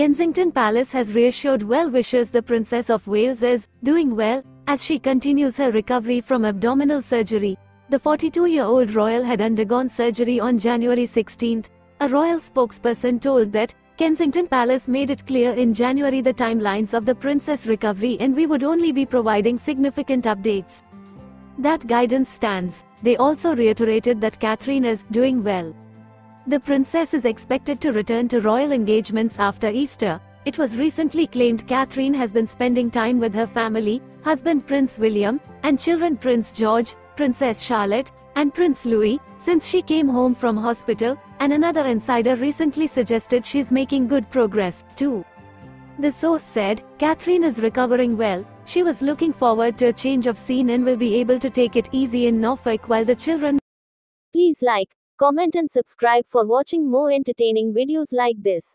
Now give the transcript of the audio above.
Kensington Palace has reassured well-wishers the Princess of Wales is doing well as she continues her recovery from abdominal surgery. The 42-year-old royal had undergone surgery on January 16. A royal spokesperson told that Kensington Palace made it clear in January the timelines of the princess' recovery, and we would only be providing significant updates. That guidance stands. They also reiterated that Catherine is doing well. The princess is expected to return to royal engagements after Easter. It was recently claimed Catherine has been spending time with her family, husband Prince William, and children Prince George, Princess Charlotte, and Prince Louis, since she came home from hospital, and another insider recently suggested she's making good progress, too. The source said, Catherine is recovering well, she was looking forward to a change of scene and will be able to take it easy in Norfolk while the children. Please like, comment and subscribe for watching more entertaining videos like this.